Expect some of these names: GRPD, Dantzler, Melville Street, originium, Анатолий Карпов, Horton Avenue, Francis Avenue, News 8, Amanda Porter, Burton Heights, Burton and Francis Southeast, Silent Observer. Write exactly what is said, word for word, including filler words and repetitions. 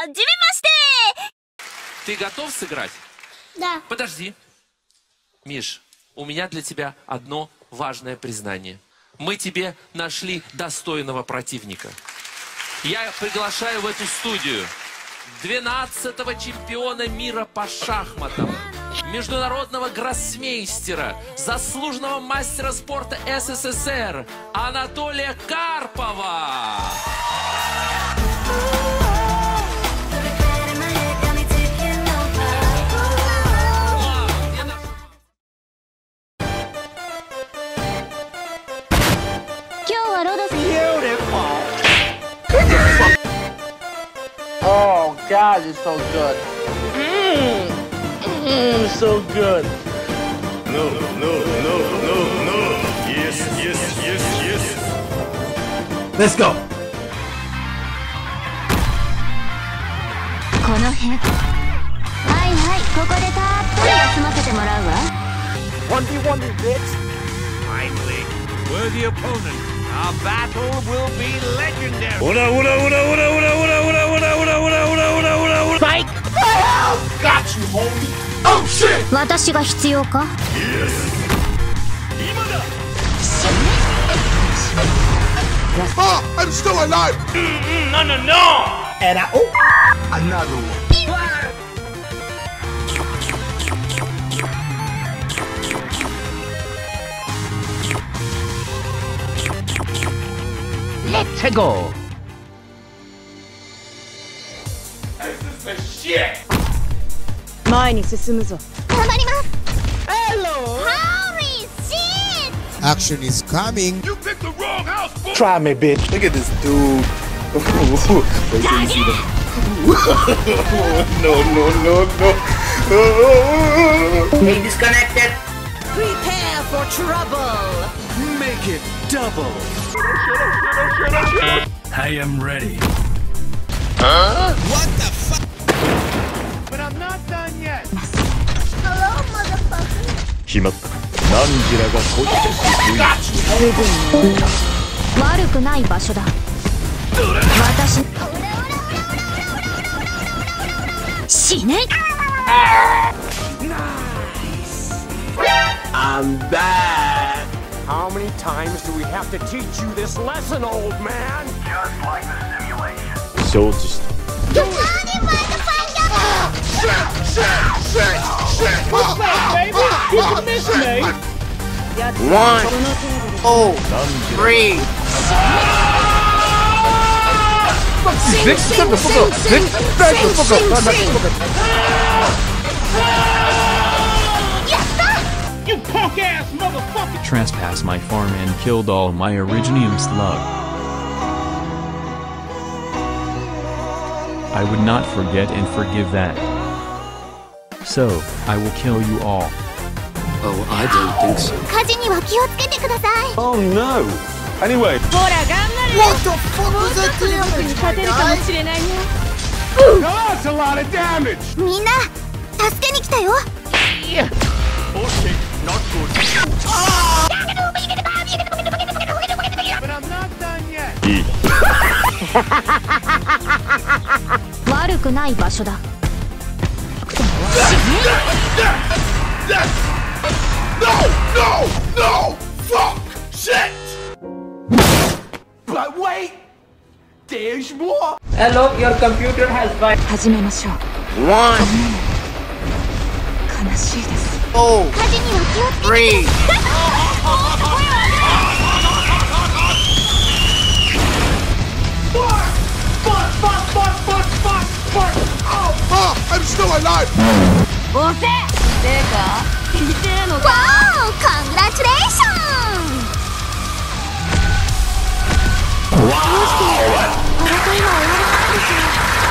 Хаджимимаште! Ты готов сыграть? Да. Подожди. Миш, у меня для тебя одно важное признание. Мы тебе нашли достойного противника. Я приглашаю в эту студию двенадцатого чемпиона мира по шахматам, международного гроссмейстера, заслуженного мастера спорта СССР Анатолия Карпова. Oh God, it's so good. Mmm, mmm, so good. No, no, no, no, no. Yes, yes, yes, yes. Let's go. one v one is it? Finally, worthy opponent. Our battle will be legendary. Ora, ora, ora, ora, ora, ora, ora. Got you, homie. Oh shit! Yes. Oh, I'm still alive. Mm-mm, no, no, no. And I oh, another one. Let's go. This is the shit. Hello! Holy shit! Action is coming! You picked the wrong house, boy. Try me, bitch! Look at this dude! No, no, no, no! They disconnected! Prepare for trouble! Make it double! I am ready! Huh? What the fuck? I'm not done yet. Hello, motherfucker. Nice. I'm back. How many times do we have to teach you this lesson, old man? Just like the simulation. So just. Shit! Shit! Shit! Shit! What's that, baby? You can miss me! One! Oh! Three! Six! Seven! Fuck! Six! Seven! Fuck! Yes, sir! You punk-ass motherfucker! Trespassed my farm and killed all my originium slug. I would not forget and forgive that. So, I will kill you all. Oh, I don't think so. Oh no! Anyway. What the fuck was that damage? Oh, that's a lot of damage! Yeah. Okay, not good. Oh. But I'm not done yet. No, no, no, fuck, shit. But wait, there's more. Hello, your computer has been. One. Oh. Three. I'm still alive! Wow! Congratulations! Wow!